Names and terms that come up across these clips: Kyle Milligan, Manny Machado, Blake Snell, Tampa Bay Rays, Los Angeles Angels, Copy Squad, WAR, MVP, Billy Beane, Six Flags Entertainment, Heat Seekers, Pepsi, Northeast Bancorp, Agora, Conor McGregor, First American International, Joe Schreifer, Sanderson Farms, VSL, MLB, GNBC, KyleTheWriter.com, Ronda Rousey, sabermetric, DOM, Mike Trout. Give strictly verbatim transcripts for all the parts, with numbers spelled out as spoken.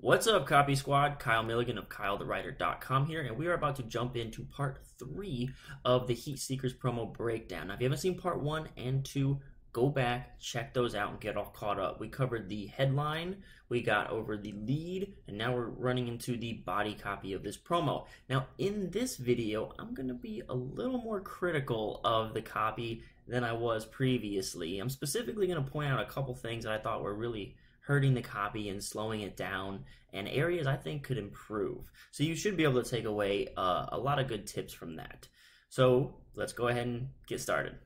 What's up, Copy Squad? Kyle Milligan of Kyle the Writer dot com here, and we are about to jump into part three of the Heat Seekers promo breakdown. Now, if you haven't seen part one and two, go back, check those out, and get all caught up. We covered the headline, we got over the lead, and now we're running into the body copy of this promo. Now, in this video, I'm going to be a little more critical of the copy than I was previously. I'm specifically going to point out a couple things that I thought were really hurting the copy and slowing it down, and areas I think could improve. So you should be able to take away uh, a lot of good tips from that. So let's go ahead and get started.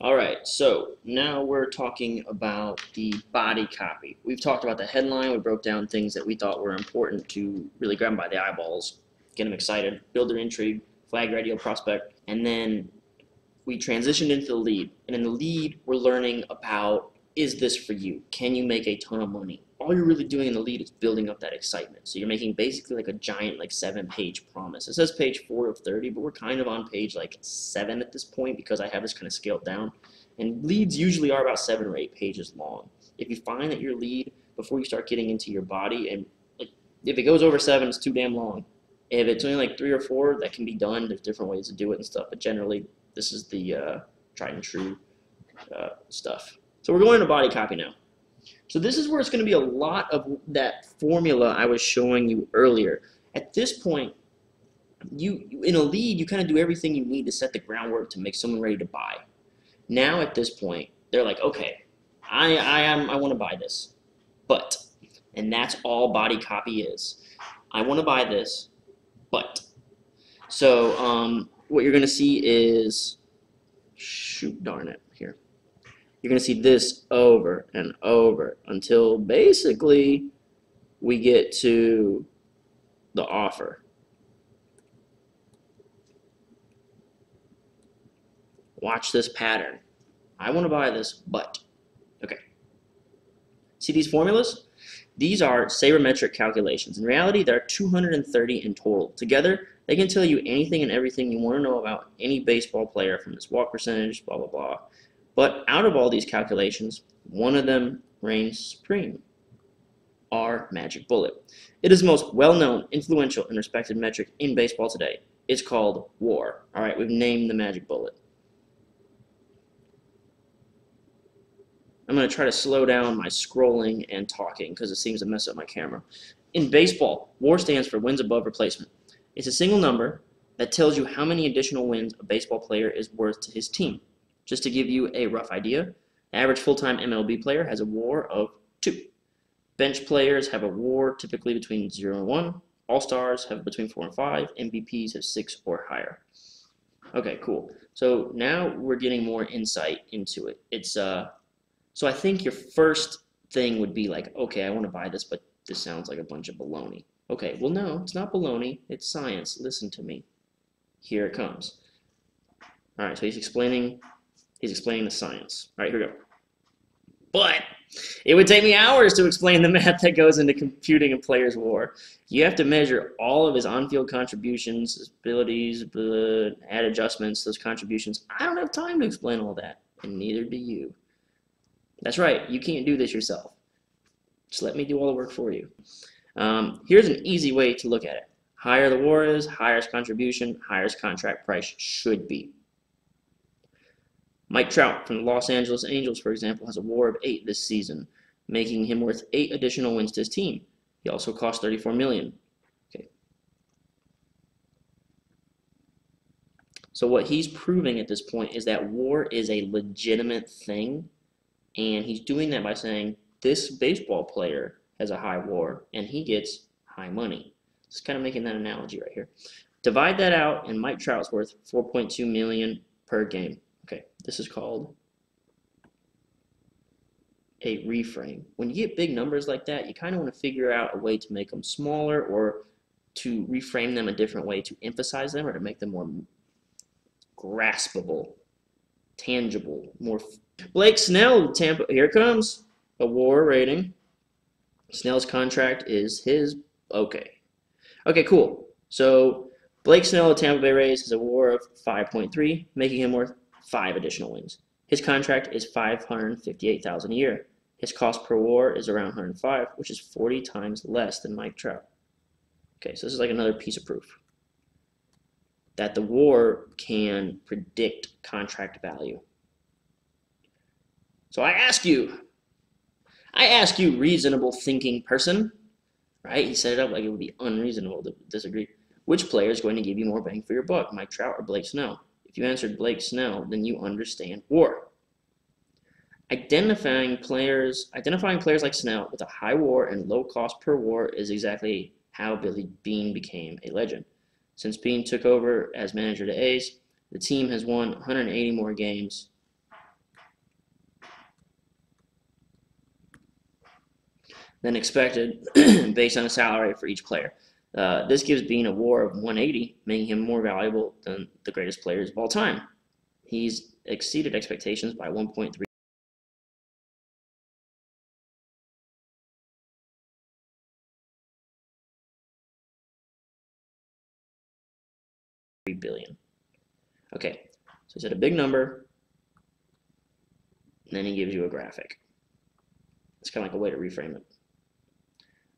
All right, so now we're talking about the body copy. We've talked about the headline. We broke down things that we thought were important to really grab them by the eyeballs, get them excited, build their intrigue, flag their ideal prospect, and then we transitioned into the lead. And in the lead, we're learning about, is this for you? Can you make a ton of money? All you're really doing in the lead is building up that excitement. So you're making basically like a giant like seven page promise. It says page four of thirty, but we're kind of on page like seven at this point because I have this kind of scaled down. And leads usually are about seven or eight pages long. If you find that your lead, before you start getting into your body, and like if it goes over seven, it's too damn long. If it's only like three or four, that can be done. There's different ways to do it and stuff, but generally this is the uh, tried and true uh, stuff. So we're going into body copy now. So this is where it's going to be a lot of that formula I was showing you earlier. At this point, you in a lead, you kind of do everything you need to set the groundwork to make someone ready to buy. Now at this point, they're like, okay, I I am I want to buy this, but, and that's all body copy is. I want to buy this, but. So um, what you're going to see is, shoot, darn it, here. You're going to see this over and over until basically we get to the offer. Watch this pattern. I want to buy this, but. Okay. See these formulas? These are sabermetric calculations. In reality, there are two hundred thirty in total. Together, they can tell you anything and everything you want to know about any baseball player, from his walk percentage, blah, blah, blah. But out of all these calculations, one of them reigns supreme, our magic bullet. It is the most well-known, influential, and respected metric in baseball today. It's called WAR. All right, we've named the magic bullet. I'm going to try to slow down my scrolling and talking because it seems to mess up my camera. In baseball, WAR stands for wins above replacement. It's a single number that tells you how many additional wins a baseball player is worth to his team. Just to give you a rough idea, the average full-time M L B player has a WAR of two. Bench players have a WAR typically between zero and one. All-stars have between four and five. M V Ps have six or higher. Okay, cool. So now we're getting more insight into it. It's uh, so I think your first thing would be like, okay, I want to buy this, but this sounds like a bunch of baloney. Okay, well, no, it's not baloney. It's science. Listen to me. Here it comes. All right, so he's explaining... He's explaining the science. All right, here we go. But it would take me hours to explain the math that goes into computing a player's WAR. You have to measure all of his on-field contributions, his abilities, blah, add adjustments, those contributions. I don't have time to explain all that, and neither do you. That's right. You can't do this yourself. Just let me do all the work for you. Um, here's an easy way to look at it. Higher the WAR is, higher his contribution, higher his contract price should be. Mike Trout from the Los Angeles Angels, for example, has a WAR of eight this season, making him worth eight additional wins to his team. He also cost thirty-four million dollars. Okay. So what he's proving at this point is that WAR is a legitimate thing, and he's doing that by saying this baseball player has a high WAR, and he gets high money. Just kind of making that analogy right here. Divide that out, and Mike Trout's worth four point two million dollars per game. Okay, this is called a reframe. When you get big numbers like that, you kind of want to figure out a way to make them smaller or to reframe them a different way to emphasize them or to make them more graspable, tangible, more... Blake Snell, Tampa, here comes a WAR rating. Snell's contract is his... Okay. Okay, cool. So Blake Snell of Tampa Bay Rays has a WAR of five point three, making him worth... five additional wins. His contract is five hundred fifty-eight thousand dollars a year. His cost per W A R is around one hundred five, which is forty times less than Mike Trout. Okay, so this is like another piece of proof that the W A R can predict contract value. So I ask you, I ask you, reasonable thinking person, right? He set it up like it would be unreasonable to disagree. Which player is going to give you more bang for your buck, Mike Trout or Blake Snell? If you answered Blake Snell, then you understand W A R. Identifying players, identifying players like Snell with a high W A R and low cost per W A R is exactly how Billy Beane became a legend. Since Beane took over as manager to A's, the team has won one hundred eighty more games than expected based on a salary for each player. Uh, this gives Beane a W A R of one eighty, making him more valuable than the greatest players of all time. He's exceeded expectations by one point three. billion. Okay, so he said a big number, and then he gives you a graphic. It's kind of like a way to reframe it.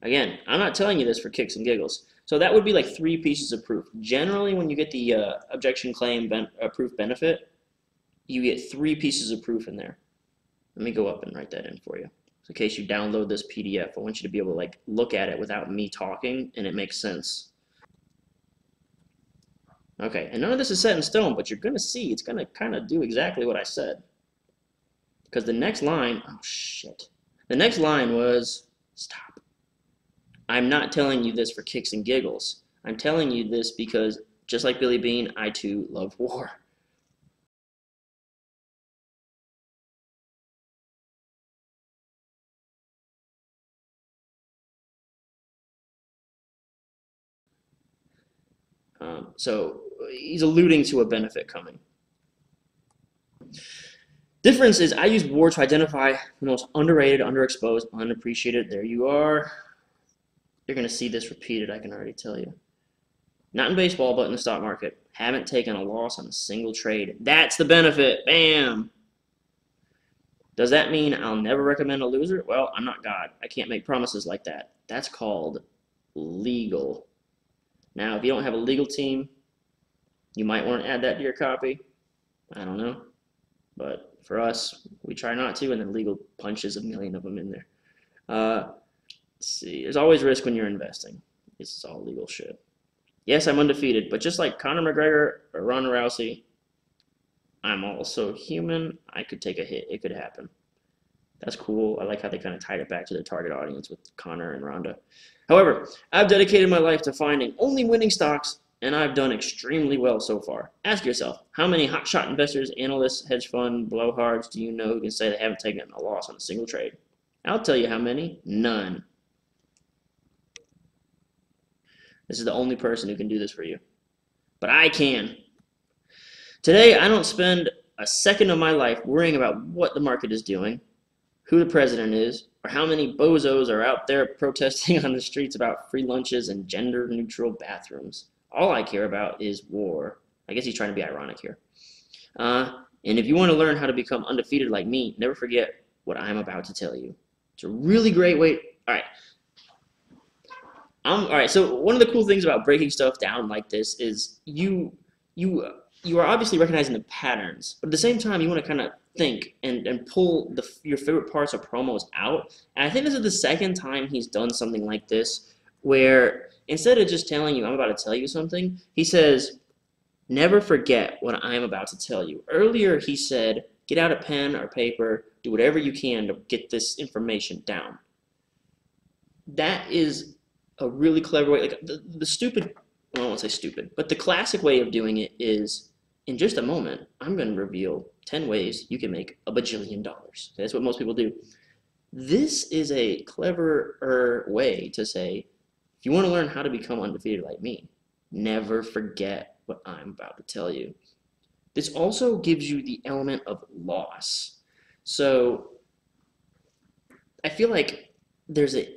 Again, I'm not telling you this for kicks and giggles. So that would be like three pieces of proof. Generally, when you get the uh, objection claim ben uh, proof benefit, you get three pieces of proof in there. Let me go up and write that in for you. So in case you download this P D F, I want you to be able to like look at it without me talking, and it makes sense. Okay, and none of this is set in stone, but you're going to see it's going to kind of do exactly what I said. Because the next line, oh shit, the next line was, stop. I'm not telling you this for kicks and giggles. I'm telling you this because, just like Billy Beane, I too love W A R. Um, so he's alluding to a benefit coming. Difference is I use W A R to identify the most underrated, underexposed, unappreciated. There you are. You're going to see this repeated, I can already tell you. Not in baseball, but in the stock market. Haven't taken a loss on a single trade. That's the benefit. Bam. Does that mean I'll never recommend a loser? Well, I'm not God. I can't make promises like that. That's called legal. Now, if you don't have a legal team, you might want to add that to your copy. I don't know. But for us, we try not to, and then legal punches a million of them in there. Uh, let's see. There's always risk when you're investing. It's all legal shit. Yes, I'm undefeated, but just like Conor McGregor or Ronda Rousey, I'm also human. I could take a hit. It could happen. That's cool. I like how they kind of tied it back to their target audience with Conor and Ronda. However, I've dedicated my life to finding only winning stocks, and I've done extremely well so far. Ask yourself, how many hotshot investors, analysts, hedge fund, blowhards do you know who can say they haven't taken a loss on a single trade? I'll tell you how many. None. This is the only person who can do this for you. But I can. Today, I don't spend a second of my life worrying about what the market is doing, who the president is, or how many bozos are out there protesting on the streets about free lunches and gender-neutral bathrooms. All I care about is W A R. I guess he's trying to be ironic here. Uh, and if you want to learn how to become undefeated like me, never forget what I'm about to tell you. It's a really great way. All right. Um, all right, so one of the cool things about breaking stuff down like this is you, you, uh, you are obviously recognizing the patterns, but at the same time, you want to kind of think and, and pull the, your favorite parts or promos out. And I think this is the second time he's done something like this, where instead of just telling you, I'm about to tell you something, he says, never forget what I'm about to tell you. Earlier, he said, get out a pen or paper, do whatever you can to get this information down. That is a really clever way. Like the, the stupid, well, I won't say stupid, but the classic way of doing it is, in just a moment, I'm going to reveal ten ways you can make a bajillion dollars. That's what most people do. This is a cleverer way to say, if you want to learn how to become undefeated like me, never forget what I'm about to tell you. This also gives you the element of loss. So I feel like there's a,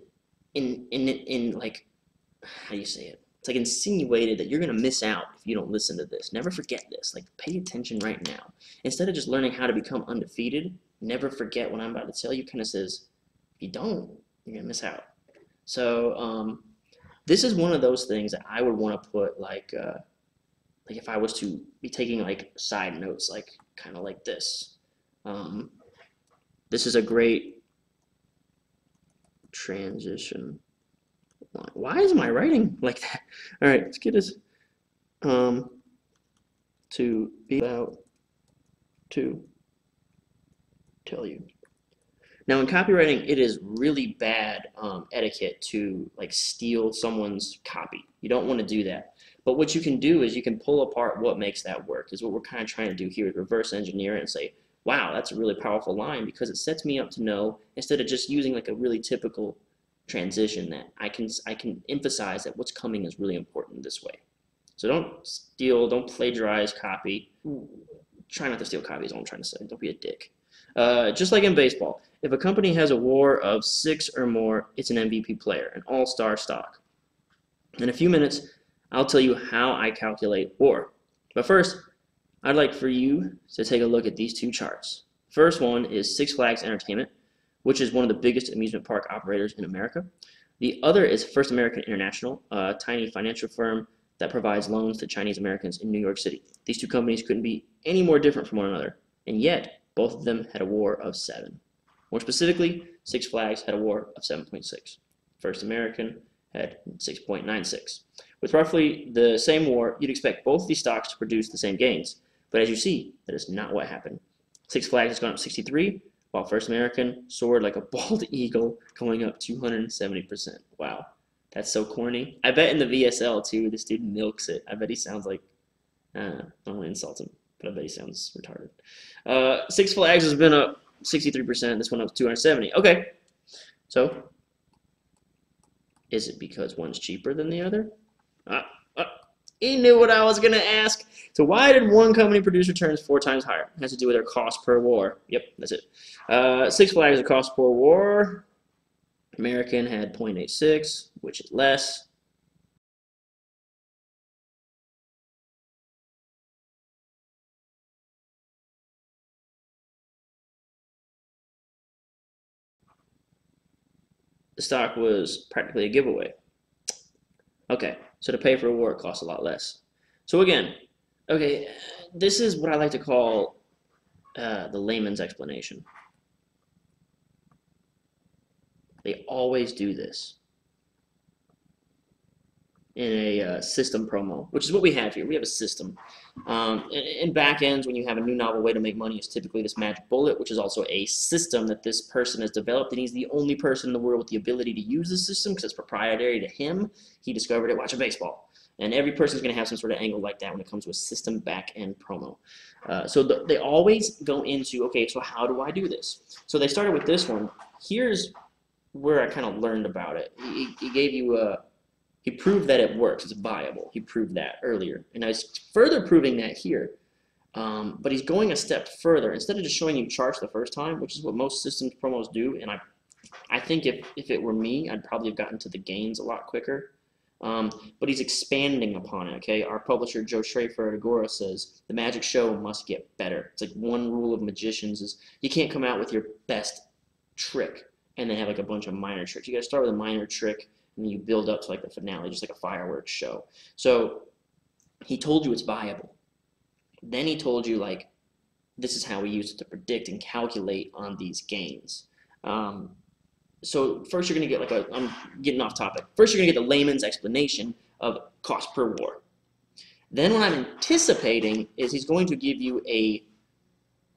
in, in, in like, how do you say it? It's like insinuated that you're going to miss out if you don't listen to this. Never forget this. Like, pay attention right now. Instead of just learning how to become undefeated, never forget what I'm about to tell you kind of says, If you don't, you're gonna miss out. So um, this is one of those things that I would want to put like, uh, like if I was to be taking like side notes, like kind of like this. Um, this is a great transition. Why is my writing like that? All right, let's get this um, to be about to tell you. Now in copywriting, it is really bad um, etiquette to like steal someone's copy. You don't want to do that. But what you can do is you can pull apart what makes that work, is what we're kind of trying to do here, is reverse engineer it and say, wow, that's a really powerful line because it sets me up to know, instead of just using like a really typical transition, that I can, I can emphasize that what's coming is really important this way. So don't steal, don't plagiarize copy. Try not to steal copy is all I'm trying to say. Don't be a dick. Uh, just like in baseball, if a company has a WAR of six or more, it's an M V P player, an all-star stock. In a few minutes, I'll tell you how I calculate WAR. But first, I'd like for you to take a look at these two charts. First one is Six Flags Entertainment, which is one of the biggest amusement park operators in America. The other is First American International, a tiny financial firm that provides loans to Chinese Americans in New York City. These two companies couldn't be any more different from one another, and yet both of them had a WAR of seven. More specifically, Six Flags had a WAR of seven point six. First American had six point nine six. With roughly the same WAR, you'd expect both these stocks to produce the same gains, but as you see, that is not what happened. Six Flags has gone up sixty-three, while First American soared like a bald eagle, going up two hundred seventy percent. Wow, that's so corny. I bet in the V S L too, this dude milks it. I bet he sounds like, uh, I don't want to insult him, but I bet he sounds retarded. Uh, Six Flags has been up sixty-three percent, this one up two hundred seventy. Okay, so is it because one's cheaper than the other? Uh, uh, he knew what I was going to ask. So why did one company produce returns four times higher? It has to do with their cost per WAR. Yep, that's it. Uh, Six Flags, the cost per WAR. American had zero point eight six, which is less. The stock was practically a giveaway. Okay, so to pay for a WAR costs a lot less. So again, okay, this is what I like to call uh, the layman's explanation. They always do this in a uh, system promo, which is what we have here. We have a system. Um, in, in back ends, when you have a new novel way to make money, it's typically this magic bullet, which is also a system that this person has developed, and he's the only person in the world with the ability to use this system because it's proprietary to him. He discovered it watching baseball. And every person's going to have some sort of angle like that when it comes to a system back end promo. Uh, so the, they always go into, okay, so how do I do this? So they started with this one. Here's where I kind of learned about it. He, he gave you a, he proved that it works, it's viable. He proved that earlier. And I was further proving that here, um, but he's going a step further. Instead of just showing you charts the first time, which is what most systems promos do, and I, I think if, if it were me, I'd probably have gotten to the gains a lot quicker. Um, but he's expanding upon it, okay? Our publisher, Joe Schreifer at Agora, says the magic show must get better. It's like one rule of magicians is you can't come out with your best trick and then have like a bunch of minor tricks. You got to start with a minor trick, and then you build up to like the finale, just like a fireworks show. So he told you it's viable. Then he told you like, this is how we use it to predict and calculate on these gains. Um, So first you're going to get like a, I'm getting off topic. First you're going to get the layman's explanation of cost per WAR. Then what I'm anticipating is he's going to give you a,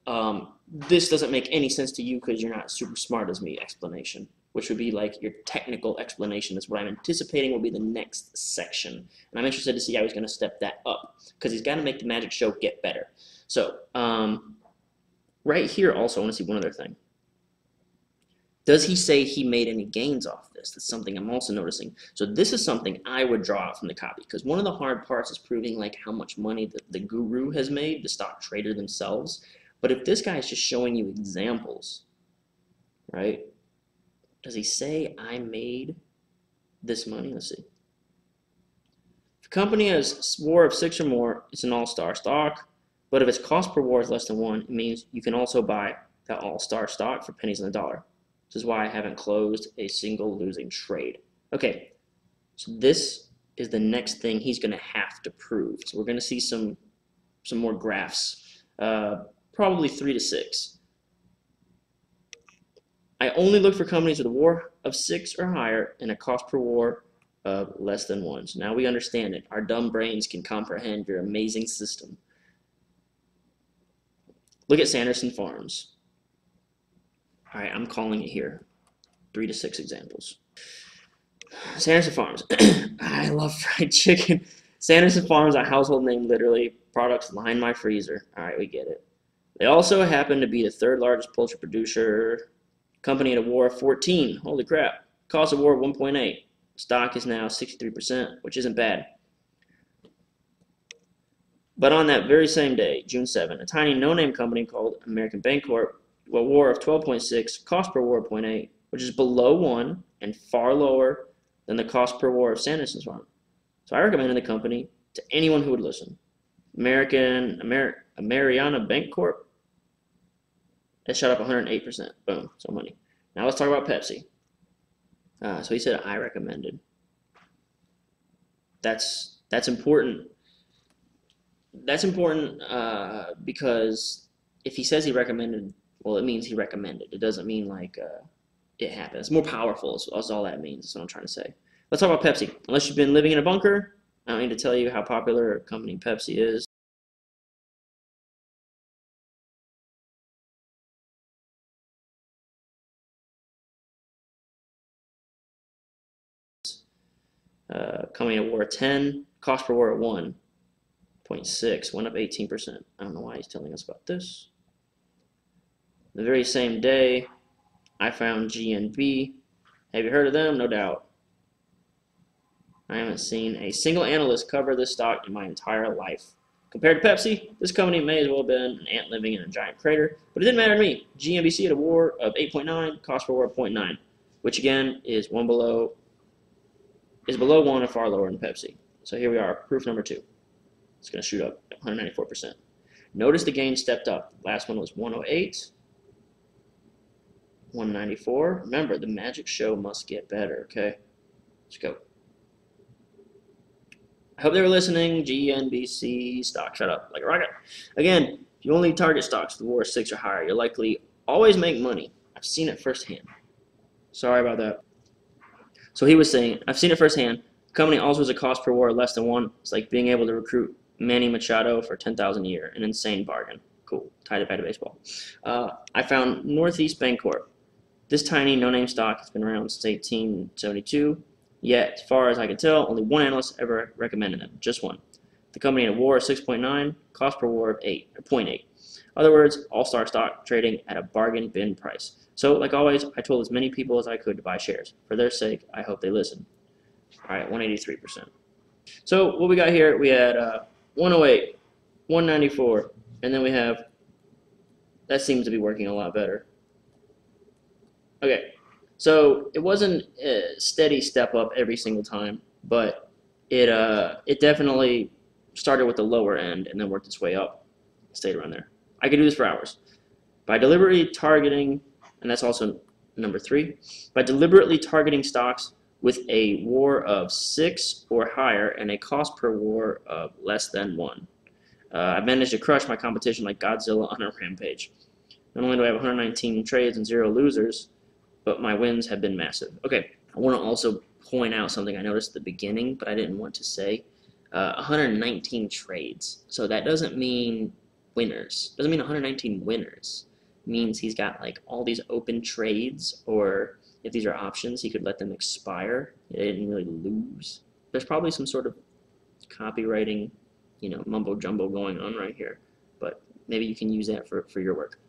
um, this doesn't make any sense to you because you're not super smart as me explanation, which would be like your technical explanation is what I'm anticipating will be the next section. And I'm interested to see how he's going to step that up because he's got to make the magic show get better. So um, right here also I want to see one other thing. Does he say he made any gains off this? That's something I'm also noticing. So this is something I would draw out from the copy because one of the hard parts is proving like how much money the, the guru has made, the stock trader themselves. But if this guy is just showing you examples, right? Does he say I made this money? Let's see. If a company has WAR of six or more, it's an all-star stock. But if its cost per WAR is less than one, it means you can also buy that all-star stock for pennies on the dollar. This is why I haven't closed a single losing trade. Okay, so this is the next thing he's going to have to prove. So we're going to see some some more graphs, uh, probably three to six. I only look for companies with a WAR of six or higher and a cost per WAR of less than one. So now we understand it. Our dumb brains can comprehend your amazing system. Look at Sanderson Farms. All right, I'm calling it here. Three to six examples. Sanderson Farms. I love fried chicken. Sanderson Farms, a household name, literally. Products line my freezer. All right, we get it. They also happen to be the third largest poultry producer company at a WAR of fourteen. Holy crap. Cost of WAR one point eight. Stock is now sixty-three percent, which isn't bad. But on that very same day, June seventh, a tiny no-name company called American Bancorp, a WAR of twelve point six, cost per WAR of zero point eight, which is below one and far lower than the cost per WAR of Sanderson's farm. So I recommended the company to anyone who would listen. American, Amer, Ameriana Bancorp, it shot up one hundred eight percent. Boom, so money. Now let's talk about Pepsi. Uh, so he said, I recommended. That's, that's important. That's important uh, because if he says he recommended, well, it means he recommended. It doesn't mean like uh, it happened. It's more powerful. That's, that's all that means. That's what I'm trying to say. Let's talk about Pepsi. Unless you've been living in a bunker, I don't need to tell you how popular a company Pepsi is. Uh, coming at WAR ten, cost per WAR at one point six, went up eighteen percent. I don't know why he's telling us about this. The very same day, I found G N B. Have you heard of them? No doubt. I haven't seen a single analyst cover this stock in my entire life. Compared to Pepsi, this company may as well have been an ant living in a giant crater, but it didn't matter to me. G N B C had a WAR of eight point nine, cost per WAR of zero point nine, which again is one below. is below one and far lower than Pepsi. So here we are, proof number two. It's going to shoot up one hundred ninety-four percent. Notice the gain stepped up. Last one was one oh eight, one ninety-four. Remember, the magic show must get better, okay? Let's go. I hope they were listening. G N B C stock shut up like a rocket. Again, if you only target stocks with WAR six or higher, you'll likely always make money. I've seen it firsthand. Sorry about that. So he was saying, I've seen it firsthand. The company also has a cost per WAR less than one. It's like being able to recruit Manny Machado for ten thousand dollars a year. An insane bargain. Cool. Tied it back to baseball. Uh, I found Northeast Bancorp. This tiny no-name stock has been around since eighteen seventy-two. Yet, as far as I can tell, only one analyst ever recommended them. Just one. The company had a WAR of six point nine, cost per WAR of eight, or zero point eight. In other words, all-star stock trading at a bargain bin price. So, like always, I told as many people as I could to buy shares. For their sake, I hope they listen. All right, one hundred eighty-three percent. So, what we got here, we had uh, one oh eight, one ninety-four, and then we have, that seems to be working a lot better. Okay, so it wasn't a steady step up every single time, but it, uh, it definitely started with the lower end and then worked its way up. Stayed around there. I could do this for hours. By deliberately targeting... And that's also number three. By deliberately targeting stocks with a WAR of six or higher and a cost per WAR of less than one, uh, I managed to crush my competition like Godzilla on a rampage. Not only do I have one hundred nineteen trades and zero losers, but my wins have been massive. Okay, I want to also point out something I noticed at the beginning, but I didn't want to say. Uh, one hundred nineteen trades. So that doesn't mean winners. Doesn't mean one hundred nineteen winners. Means he's got like all these open trades, or if these are options, he could let them expire. They didn't really lose. There's probably some sort of copywriting, you know, mumbo jumbo going on right here, but maybe you can use that for, for your work.